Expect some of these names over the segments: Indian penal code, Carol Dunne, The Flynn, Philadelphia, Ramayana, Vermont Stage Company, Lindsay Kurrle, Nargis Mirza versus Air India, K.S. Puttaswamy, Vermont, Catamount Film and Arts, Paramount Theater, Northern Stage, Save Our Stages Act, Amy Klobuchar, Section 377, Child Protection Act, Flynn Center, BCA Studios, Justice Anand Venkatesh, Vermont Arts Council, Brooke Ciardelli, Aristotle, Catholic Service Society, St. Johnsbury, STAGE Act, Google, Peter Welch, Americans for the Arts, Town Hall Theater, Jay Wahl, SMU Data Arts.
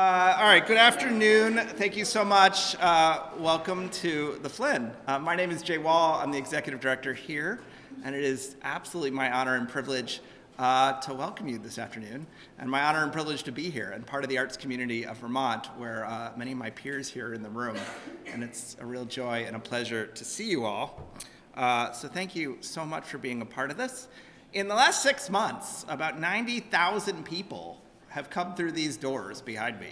All right, good afternoon. Thank you so much. Welcome to the Flynn. My name is Jay Wahl. I'm the executive director here, and it is absolutely my honor and privilege to welcome you this afternoon, and my honor and privilege to be here and part of the arts community of Vermont, where many of my peers here are in the room, and it's a real joy and a pleasure to see you all. So thank you so much for being a part of this. In the last 6 months, about 90,000 people have come through these doors behind me,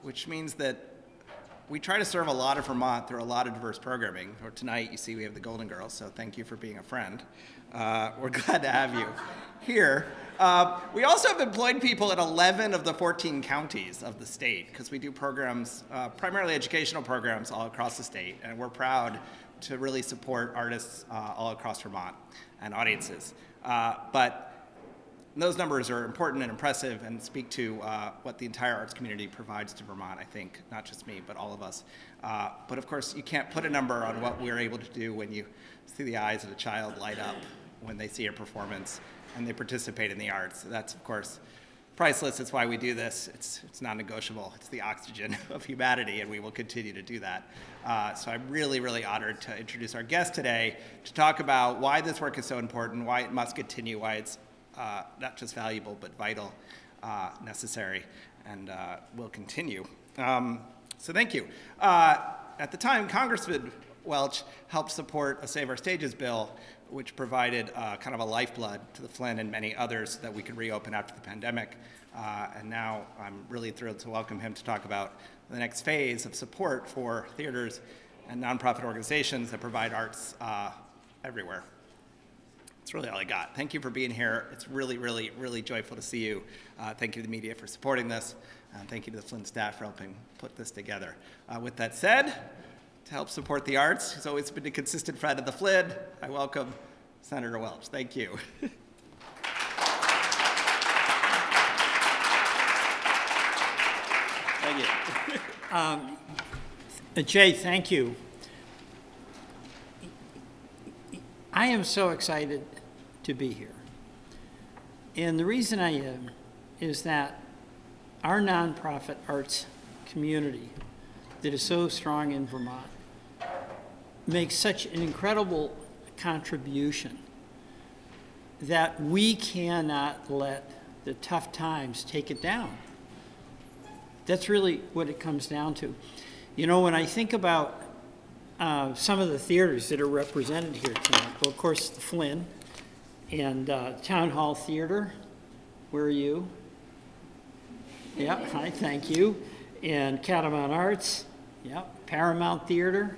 which means that we try to serve a lot of Vermont through a lot of diverse programming. Or tonight, you see we have the Golden Girls, so thank you for being a friend. We're glad to have you here. We also have employed people in 11 of the 14 counties of the state, because we do programs, primarily educational programs, all across the state, and we're proud to really support artists all across Vermont and audiences. But those numbers are important and impressive and speak to what the entire arts community provides to Vermont, I think, not just me, but all of us. But of course, you can't put a number on what we're able to do when you see the eyes of a child light up when they see a performance and they participate in the arts. That's, of course, priceless. It's why we do this. It's non-negotiable. It's the oxygen of humanity, and we will continue to do that. So I'm really, really honored to introduce our guest today to talk about why this work is so important, why it must continue, why it's not just valuable, but vital, necessary, and will continue. So thank you. At the time, Congressman Welch helped support a Save Our Stages bill, which provided kind of a lifeblood to the Flynn and many others that we could reopen after the pandemic. And now I'm really thrilled to welcome him to talk about the next phase of support for theaters and nonprofit organizations that provide arts everywhere. That's really all I got. Thank you for being here. It's really, really, really joyful to see you. Thank you to the media for supporting this. And thank you to the Flynn staff for helping put this together. With that said, to help support the arts, who's always been a consistent friend of the Flynn, I welcome Senator Welch. Thank you. Thank you. Jay, thank you. I am so excited to be here, and the reason I am is that our nonprofit arts community that is so strong in Vermont makes such an incredible contribution that we cannot let the tough times take it down. That's really what it comes down to. You know, when I think about some of the theaters that are represented here tonight. Well, of course, the Flynn and Town Hall Theater. Where are you? Yep, hi, thank you. And Catamount Arts, yep, Paramount Theater,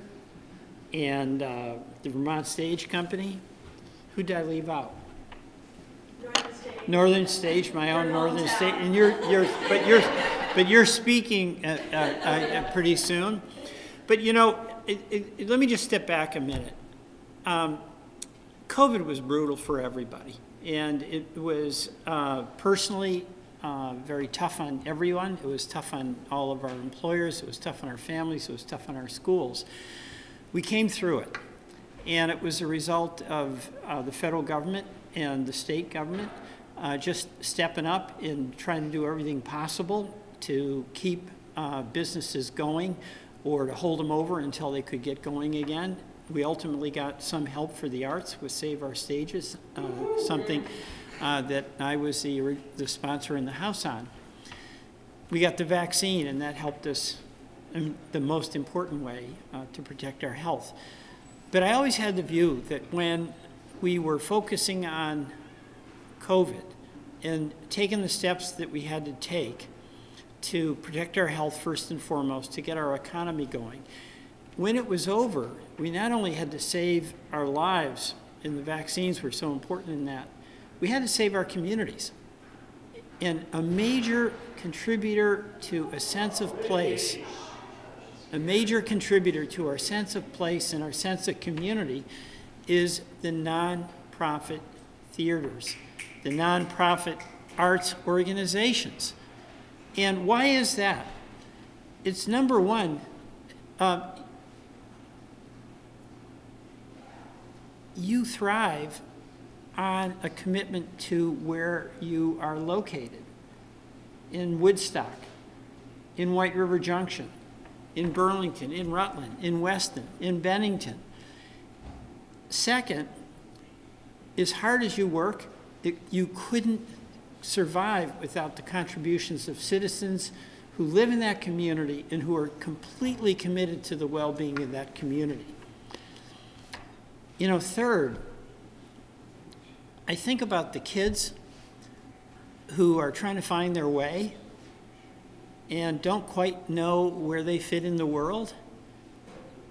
and the Vermont Stage Company. Who did I leave out? Northern Stage. Northern Stage, my own Northern Stage. And you're speaking pretty soon. But you know. Let me just step back a minute. COVID was brutal for everybody, and it was personally very tough on everyone. It was tough on all of our employers. It was tough on our families. It was tough on our schools. We came through it, and it was a result of the federal government and the state government just stepping up and trying to do everything possible to keep businesses going, or to hold them over until they could get going again. We ultimately got some help for the arts with Save Our Stages, something that I was the sponsor in the House on. We got the vaccine, and that helped us in the most important way to protect our health. But I always had the view that when we were focusing on COVID and taking the steps that we had to take to protect our health first and foremost, to get our economy going. When it was over, we not only had to save our lives, and the vaccines were so important in that, we had to save our communities. And a major contributor to a sense of place, a major contributor to our sense of place and our sense of community is the nonprofit theaters, the nonprofit arts organizations. And why is that? It's number one, you thrive on a commitment to where you are located. In Woodstock, in White River Junction, in Burlington, in Rutland, in Weston, in Bennington. Second, as hard as you work, you couldn't survive without the contributions of citizens who live in that community and who are completely committed to the well-being of that community. You know, third, I think about the kids who are trying to find their way and don't quite know where they fit in the world.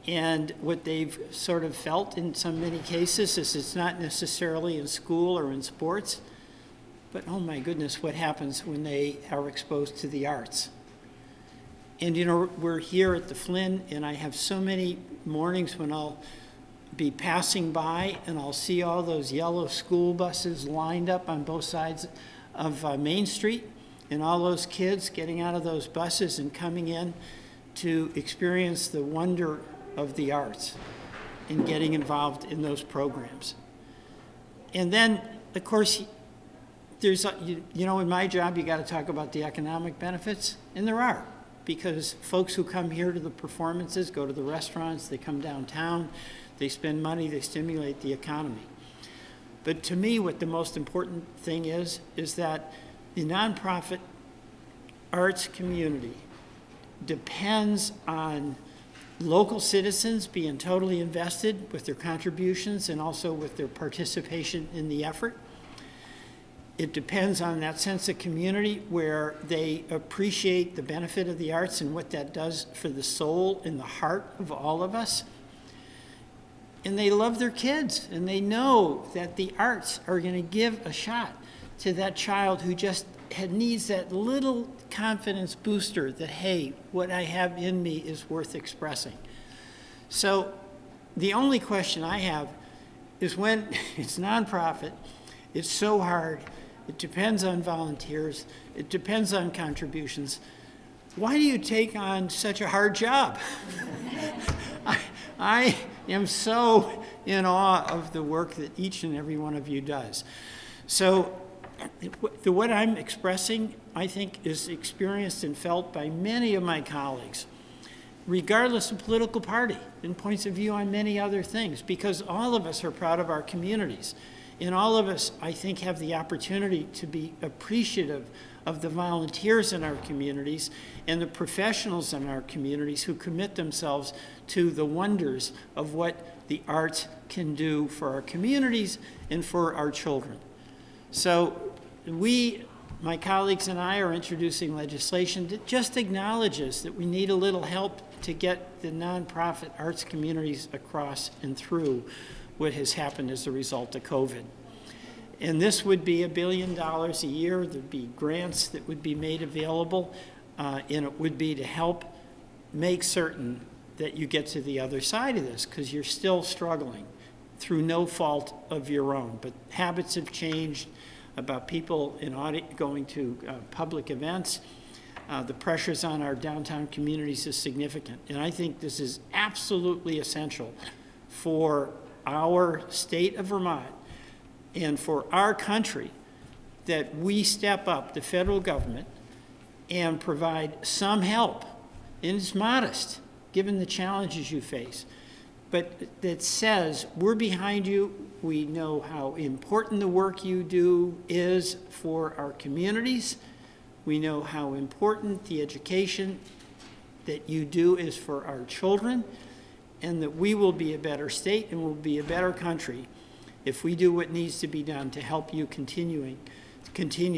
And what they've sort of felt in so many cases is it's not necessarily in school or in sports, but oh my goodness, what happens when they are exposed to the arts? And you know, we're here at the Flynn, and I have so many mornings when I'll be passing by and I'll see all those yellow school buses lined up on both sides of Main Street, and all those kids getting out of those buses and coming in to experience the wonder of the arts and getting involved in those programs. And then, of course, there's, you know, in my job, you got to talk about the economic benefits, and there are, because folks who come here to the performances go to the restaurants, they come downtown, they spend money, they stimulate the economy. But to me, what the most important thing is that the nonprofit arts community depends on local citizens being totally invested with their contributions and also with their participation in the effort. It depends on that sense of community where they appreciate the benefit of the arts and what that does for the soul and the heart of all of us. And they love their kids, and they know that the arts are going to give a shot to that child who just needs that little confidence booster that, hey, what I have in me is worth expressing. So the only question I have is, when it's nonprofit, it's so hard, it depends on volunteers, it depends on contributions, why do you take on such a hard job? I am so in awe of the work that each and every one of you does. So what I'm expressing, I think, is experienced and felt by many of my colleagues, regardless of political party and points of view on many other things, because all of us are proud of our communities. And all of us, I think, have the opportunity to be appreciative of the volunteers in our communities and the professionals in our communities who commit themselves to the wonders of what the arts can do for our communities and for our children. So we, my colleagues and I, are introducing legislation that just acknowledges that we need a little help to get the nonprofit arts communities across and through what has happened as a result of COVID. And this would be $1 billion a year. There'd be grants that would be made available, and it would be to help make certain that you get to the other side of this, because you're still struggling through no fault of your own. But habits have changed about people in going to public events. The pressures on our downtown communities is significant. And I think this is absolutely essential for our state of Vermont and for our country, that we step up, the federal government, and provide some help. And it's modest, given the challenges you face, but that says, we're behind you, we know how important the work you do is for our communities, we know how important the education that you do is for our children, and that we will be a better state and will be a better country if we do what needs to be done to help you continue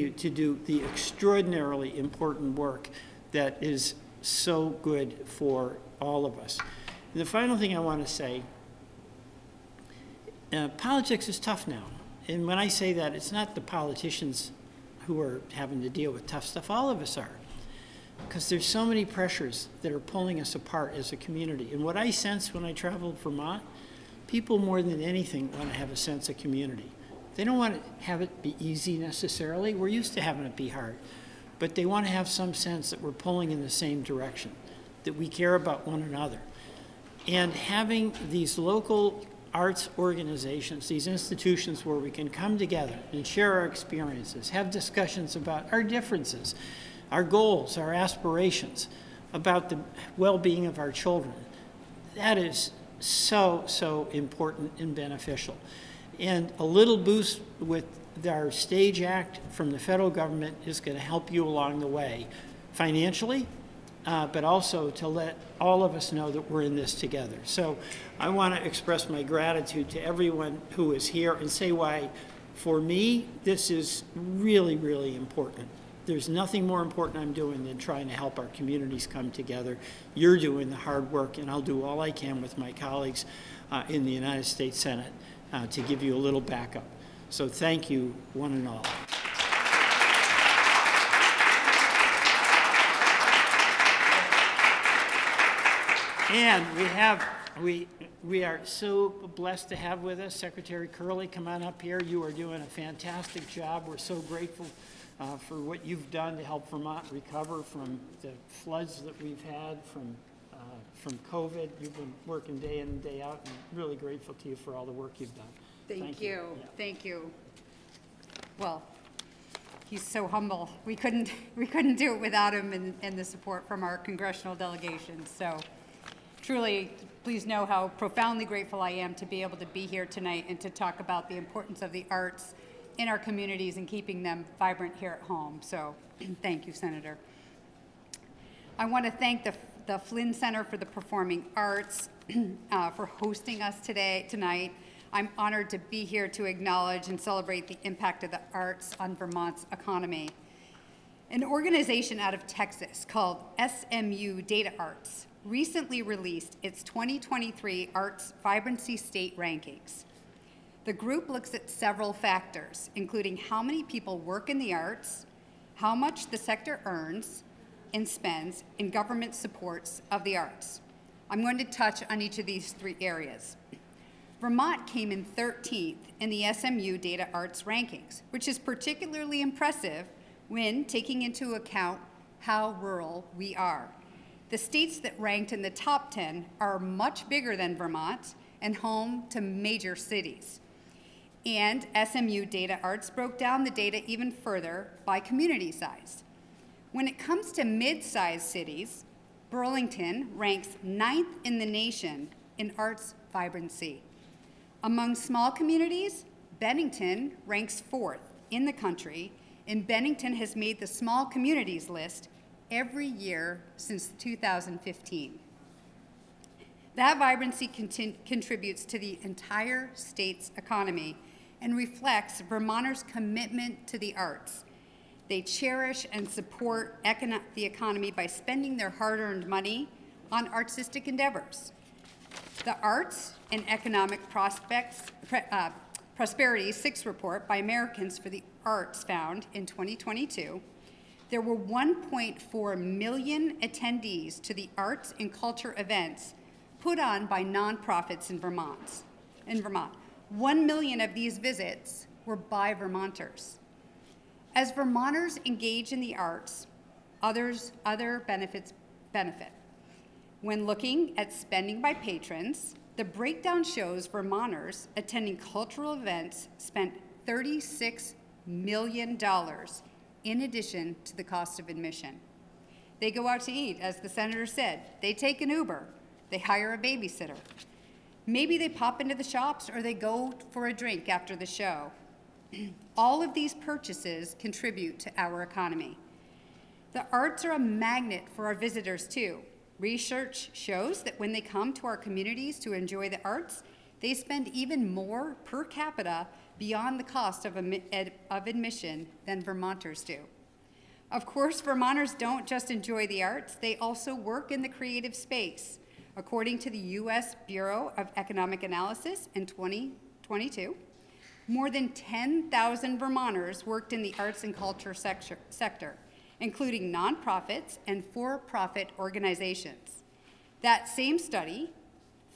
to do the extraordinarily important work that is so good for all of us. And the final thing I want to say, politics is tough now. And when I say that, it's not the politicians who are having to deal with tough stuff. All of us are, because there's so many pressures that are pulling us apart as a community. And what I sense when I traveled Vermont, people more than anything want to have a sense of community. They don't want to have it be easy necessarily. We're used to having it be hard. But they want to have some sense that we're pulling in the same direction, that we care about one another. And having these local arts organizations, these institutions where we can come together and share our experiences, have discussions about our differences, our goals, our aspirations, about the well-being of our children. That is so, so important and beneficial. And a little boost with our STAGE Act from the federal government is going to help you along the way financially, but also to let all of us know that we're in this together. So I want to express my gratitude to everyone who is here and say why, for me, this is really, really important. There's nothing more important I'm doing than trying to help our communities come together. You're doing the hard work, and I'll do all I can with my colleagues in the United States Senate to give you a little backup. So thank you, one and all. And we are so blessed to have with us Secretary Kurrle. Come on up here. You are doing a fantastic job. We're so grateful for what you've done to help Vermont recover from the floods that we've had from COVID. You've been working day in and day out, and I'm really grateful to you for all the work you've done. Thank you. Yeah. Thank you. Well, he's so humble. We couldn't do it without him and the support from our congressional delegation. So truly, please know how profoundly grateful I am to be able to be here tonight and to talk about the importance of the arts in our communities and keeping them vibrant here at home. So thank you, Senator. I want to thank the Flynn Center for the Performing Arts for hosting us tonight. I'm honored to be here to acknowledge and celebrate the impact of the arts on Vermont's economy. An organization out of Texas called SMU Data Arts recently released its 2023 Arts Vibrancy State Rankings. The group looks at several factors, including how many people work in the arts, how much the sector earns and spends, and government supports of the arts. I'm going to touch on each of these three areas. Vermont came in 13th in the SMU Data Arts rankings, which is particularly impressive when taking into account how rural we are. The states that ranked in the top 10 are much bigger than Vermont and home to major cities. And SMU Data Arts broke down the data even further by community size. When it comes to mid-sized cities, Burlington ranks 9th in the nation in arts vibrancy. Among small communities, Bennington ranks 4th in the country, and Bennington has made the small communities list every year since 2015. That vibrancy contributes to the entire state's economy and reflects Vermonters' commitment to the arts. They cherish and support the economy by spending their hard-earned money on artistic endeavors. The Arts and Economic Prosperity Sixth Report by Americans for the Arts found in 2022 there were 1.4 million attendees to the arts and culture events put on by nonprofits in Vermont. 1 million of these visits were by Vermonters. As Vermonters engage in the arts, other benefits benefit. When looking at spending by patrons, the breakdown shows Vermonters attending cultural events spent $36 million in addition to the cost of admission. They go out to eat, as the senator said. They take an Uber. They hire a babysitter. Maybe they pop into the shops or they go for a drink after the show. All of these purchases contribute to our economy. The arts are a magnet for our visitors, too. Research shows that when they come to our communities to enjoy the arts, they spend even more per capita beyond the cost of admission than Vermonters do. Of course, Vermonters don't just enjoy the arts, they also work in the creative space. According to the U.S. Bureau of Economic Analysis in 2022, more than 10,000 Vermonters worked in the arts and culture sector, including nonprofits and for-profit organizations. That same study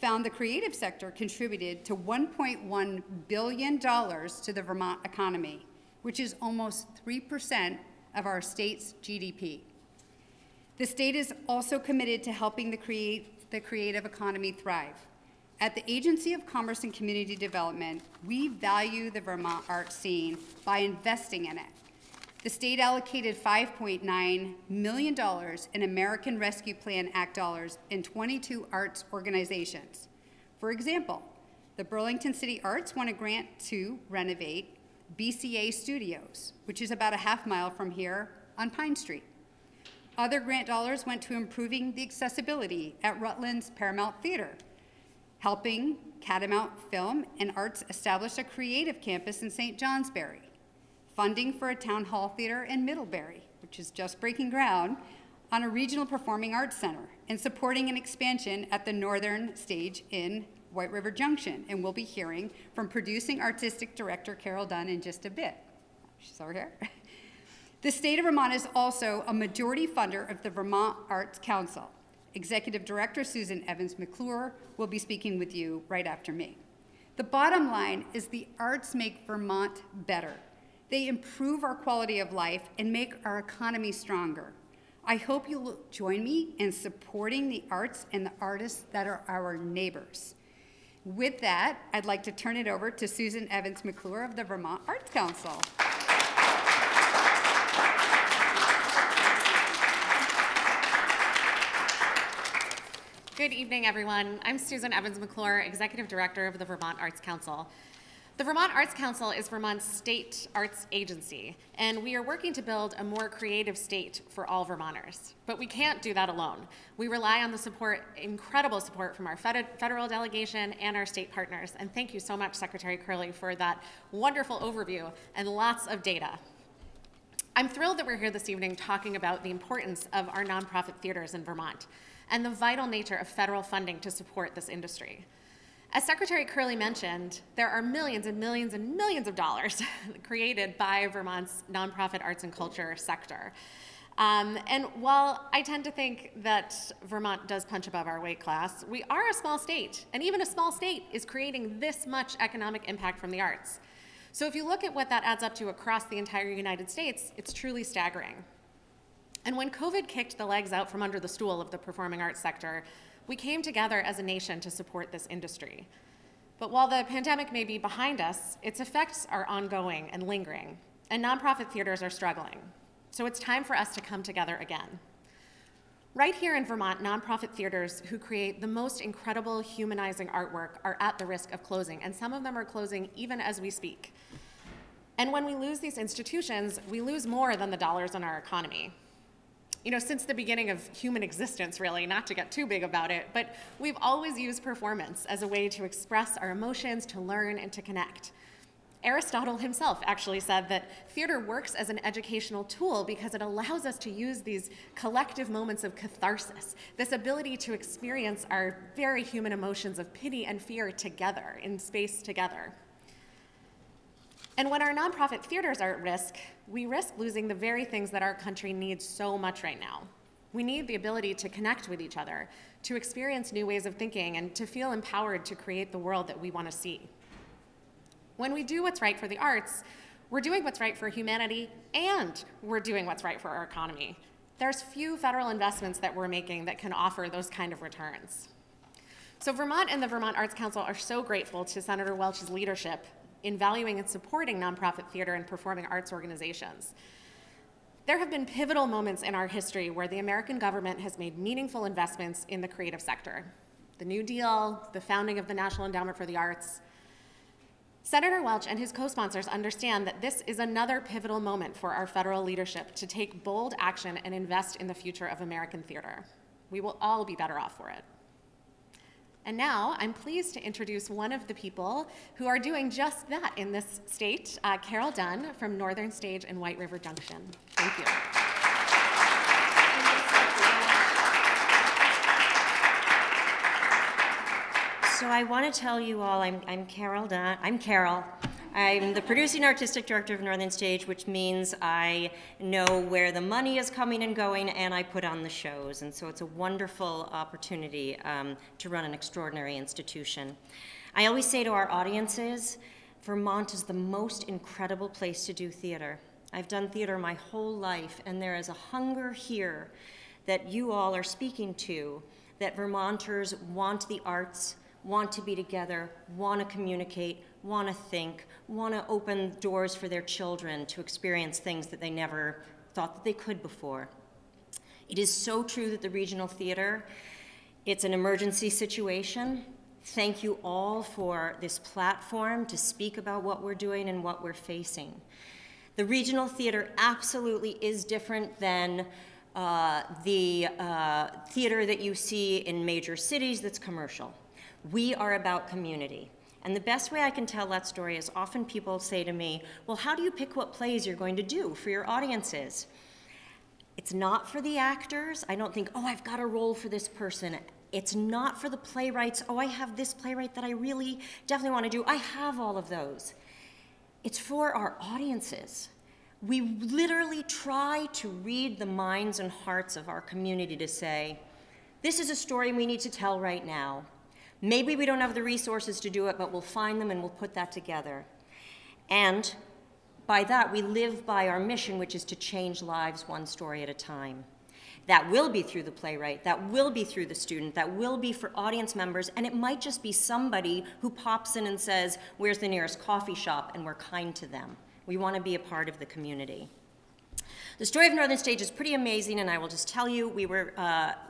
found the creative sector contributed to $1.1 billion to the Vermont economy, which is almost 3% of our state's GDP. The state is also committed to helping the creative economy thrive. At the Agency of Commerce and Community Development, we value the Vermont art scene by investing in it. The state allocated $5.9 million in American Rescue Plan Act dollars in 22 arts organizations. For example, the Burlington City Arts won a grant to renovate BCA Studios, which is about a half-mile from here on Pine Street. Other grant dollars went to improving the accessibility at Rutland's Paramount Theater, helping Catamount Film and Arts establish a creative campus in St. Johnsbury, funding for a Town Hall Theater in Middlebury, which is just breaking ground, on a regional performing arts center, and supporting an expansion at the Northern Stage in White River Junction. And we'll be hearing from producing artistic director Carol Dunne in just a bit. She's over here. The state of Vermont is also a majority funder of the Vermont Arts Council. Executive Director Susan Evans McClure will be speaking with you right after me. The bottom line is the arts make Vermont better. They improve our quality of life and make our economy stronger. I hope you'll join me in supporting the arts and the artists that are our neighbors. With that, I'd like to turn it over to Susan Evans McClure of the Vermont Arts Council. Good evening, everyone. I'm Susan Evans McClure, Executive Director of the Vermont Arts Council. The Vermont Arts Council is Vermont's state arts agency, and we are working to build a more creative state for all Vermonters. But we can't do that alone. We rely on the support, incredible support from our federal delegation and our state partners. And thank you so much, Secretary Curley, for that wonderful overview and lots of data. I'm thrilled that we're here this evening talking about the importance of our nonprofit theaters in Vermont and the vital nature of federal funding to support this industry. As Secretary Curley mentioned, there are millions and millions and millions of dollars created by Vermont's nonprofit arts and culture sector. And while I tend to think that Vermont does punch above our weight class, we are a small state, and even a small state is creating this much economic impact from the arts. So if you look at what that adds up to across the entire United States, it's truly staggering. And when COVID kicked the legs out from under the stool of the performing arts sector, we came together as a nation to support this industry. But while the pandemic may be behind us, its effects are ongoing and lingering, and nonprofit theaters are struggling. So it's time for us to come together again. Right here in Vermont, nonprofit theaters who create the most incredible humanizing artwork are at the risk of closing, and some of them are closing even as we speak. And when we lose these institutions, we lose more than the dollars in our economy. You know, since the beginning of human existence, really, not to get too big about it, but we've always used performance as a way to express our emotions, to learn, and to connect. Aristotle himself actually said that theater works as an educational tool because it allows us to use these collective moments of catharsis, this ability to experience our very human emotions of pity and fear together, in space together. And when our nonprofit theaters are at risk, we risk losing the very things that our country needs so much right now. We need the ability to connect with each other, to experience new ways of thinking, and to feel empowered to create the world that we want to see. When we do what's right for the arts, we're doing what's right for humanity, and we're doing what's right for our economy. There's few federal investments that we're making that can offer those kind of returns. So Vermont and the Vermont Arts Council are so grateful to Senator Welch's leadership in valuing and supporting nonprofit theater and performing arts organizations. There have been pivotal moments in our history where the American government has made meaningful investments in the creative sector. The New Deal, the founding of the National Endowment for the Arts. Senator Welch and his co-sponsors understand that this is another pivotal moment for our federal leadership to take bold action and invest in the future of American theater. We will all be better off for it. And now, I'm pleased to introduce one of the people who are doing just that in this state, Carol Dunne from Northern Stage in White River Junction. Thank you. So I want to tell you all, I'm Carol Dunne. I'm Carol. I'm the producing artistic director of Northern Stage, which means I know where the money is coming and going, and I put on the shows. And so it's a wonderful opportunity to run an extraordinary institution. I always say to our audiences, Vermont is the most incredible place to do theater. I've done theater my whole life, and there is a hunger here that you all are speaking to, that Vermonters want the arts, want to be together, want to communicate, want to think, want to open doors for their children to experience things that they never thought that they could before. It is so true that the regional theater, it's an emergency situation. Thank you all for this platform to speak about what we're doing and what we're facing. The regional theater absolutely is different than the theater that you see in major cities that's commercial. We are about community. And the best way I can tell that story is often people say to me, well, how do you pick what plays you're going to do for your audiences? It's not for the actors. I don't think, oh, I've got a role for this person. It's not for the playwrights. Oh, I have this playwright that I really definitely want to do. I have all of those. It's for our audiences. We literally try to read the minds and hearts of our community to say, this is a story we need to tell right now. Maybe we don't have the resources to do it, but we'll find them and we'll put that together. And by that, we live by our mission, which is to change lives one story at a time. That will be through the playwright, that will be through the student, that will be for audience members, and it might just be somebody who pops in and says, where's the nearest coffee shop, and we're kind to them. We want to be a part of the community. The story of Northern Stage is pretty amazing, and I will just tell you, we were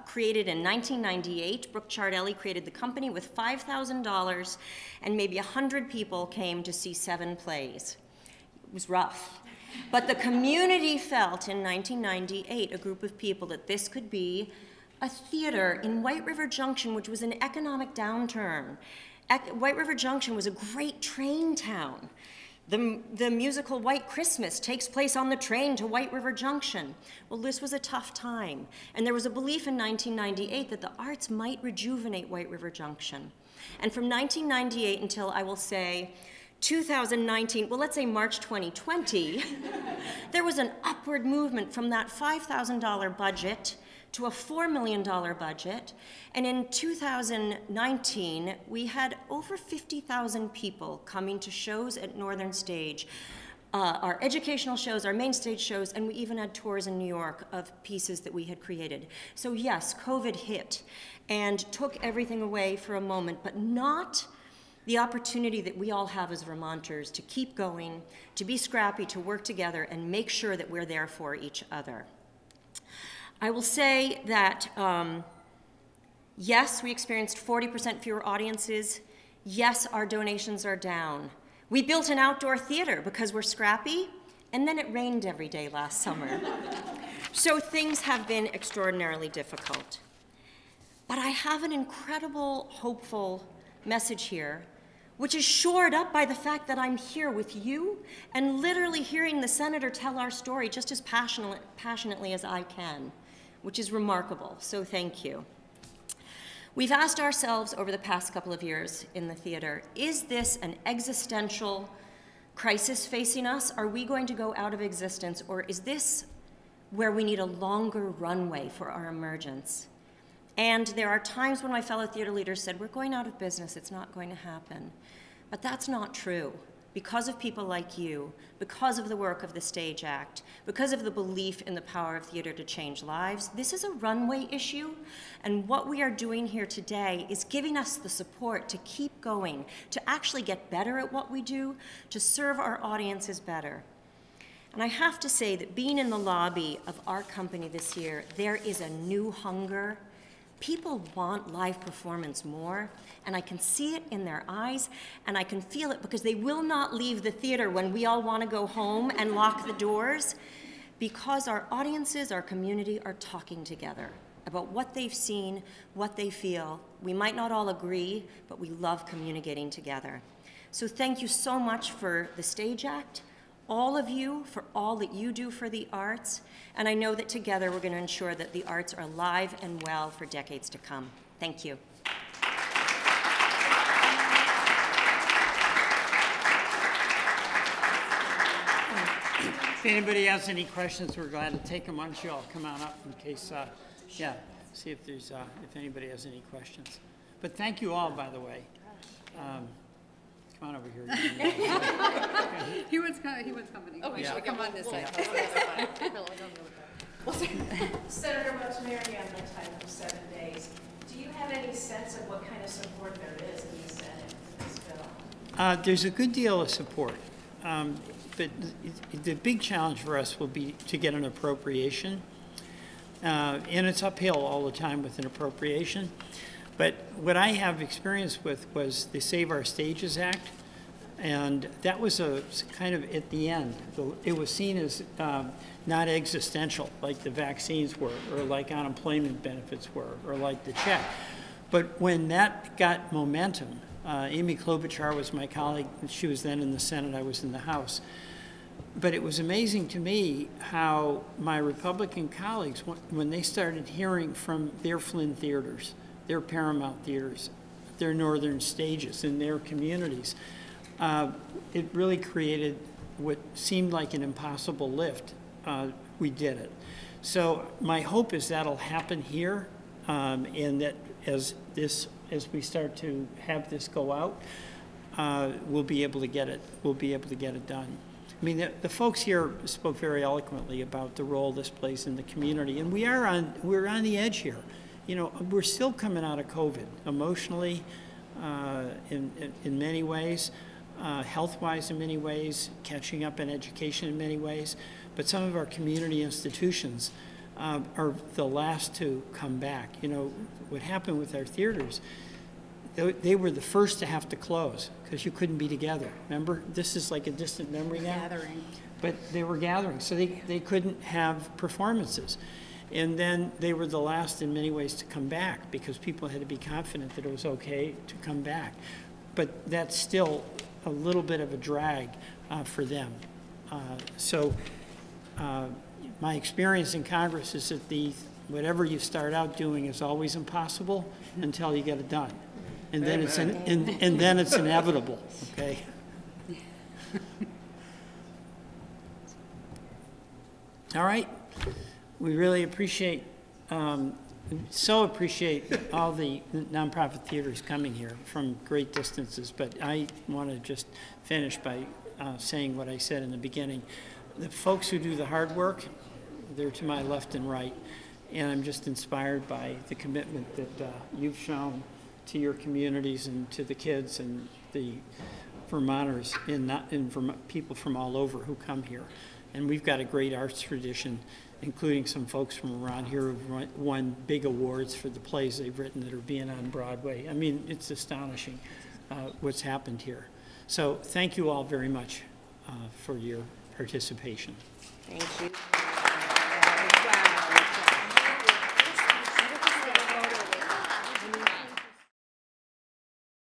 created in 1998. Brooke Ciardelli created the company with $5,000, and maybe 100 people came to see 7 plays. It was rough. But the community felt in 1998, a group of people, that this could be a theater in White River Junction, which was an economic downturn. White River Junction was a great train town. The musical White Christmas takes place on the train to White River Junction. Well, this was a tough time. And there was a belief in 1998 that the arts might rejuvenate White River Junction. And from 1998 until, I will say, 2019, well, let's say March 2020, there was an upward movement from that $5,000 budget to a $4 million budget. And in 2019, we had over 50,000 people coming to shows at Northern Stage, our educational shows, our main stage shows, and we even had tours in New York of pieces that we had created. So yes, COVID hit and took everything away for a moment, but not the opportunity that we all have as Vermonters to keep going, to be scrappy, to work together, and make sure that we're there for each other. I will say that, yes, we experienced 40% fewer audiences. Yes, our donations are down. We built an outdoor theater because we're scrappy, and then it rained every day last summer. So things have been extraordinarily difficult. But I have an incredible, hopeful message here, which is shored up by the fact that I'm here with you and literally hearing the senator tell our story just as passionately as I can, which is remarkable, so thank you. We've asked ourselves over the past couple of years in the theater, is this an existential crisis facing us? Are we going to go out of existence, or is this where we need a longer runway for our emergence? And there are times when my fellow theater leaders said, we're going out of business, it's not going to happen. But that's not true. Because of people like you, because of the work of the STAGE Act, because of the belief in the power of theater to change lives, this is a runway issue. And what we are doing here today is giving us the support to keep going, to actually get better at what we do, to serve our audiences better. And I have to say that being in the lobby of our company this year, there is a new hunger. People want live performance more, and I can see it in their eyes, and I can feel it because they will not leave the theater when we all want to go home and lock the doors, because our audiences, our community, are talking together about what they've seen, what they feel. We might not all agree, but we love communicating together. So thank you so much for the STAGE Act, all of you, for all that you do for the arts, and I know that together we're going to ensure that the arts are alive and well for decades to come. Thank you. If anybody has any questions, we're glad to take them. Why don't you all come on up in case, yeah, see if there's, if anybody has any questions. But thank you all, by the way. Come on over here. he wants company. Oh, we should come on this side. Senator Welch, Mary Ann, the time for 7 days. Do you have any sense of what kind of support there is? There's a good deal of support, but the big challenge for us will be to get an appropriation. And it's uphill all the time with an appropriation. But what I have experience with was the Save Our Stages Act, and that was a kind of at the end. It was seen as not existential, like the vaccines were, or like unemployment benefits were, or like the check. But when that got momentum, Amy Klobuchar was my colleague. She was then in the Senate. I was in the House. But it was amazing to me how my Republican colleagues, when they started hearing from their Flynn theaters, their Paramount theaters, their Northern Stages in their communities, it really created what seemed like an impossible lift. We did it. So my hope is that'll happen here, and that as we start to have this go out, we'll be able to get it. We'll be able to get it done. I mean, the folks here spoke very eloquently about the role this plays in the community, and we're on the edge here. You know, we're still coming out of COVID emotionally, in many ways, health-wise in many ways, catching up in education in many ways. But some of our community institutions are the last to come back. You know, what happened with our theaters, they were the first to have to close because you couldn't be together. Remember, this is like a distant memory now. Gathering. But they were gathering, so they couldn't have performances. And then they were the last in many ways to come back because people had to be confident that it was okay to come back. But that's still a little bit of a drag for them. So my experience in Congress is that whatever you start out doing is always impossible until you get it done. And then it's and then it's inevitable, okay? All right. We really appreciate, so appreciate all the nonprofit theaters coming here from great distances. But I want to just finish by saying what I said in the beginning. The folks who do the hard work, they're to my left and right. And I'm just inspired by the commitment that you've shown to your communities and to the kids and the Vermonters and Vermont, people from all over who come here. And we've got a great arts tradition, including some folks from around here who've won big awards for the plays they've written that are being on Broadway. I mean, it's astonishing what's happened here. So thank you all very much for your participation. Thank you.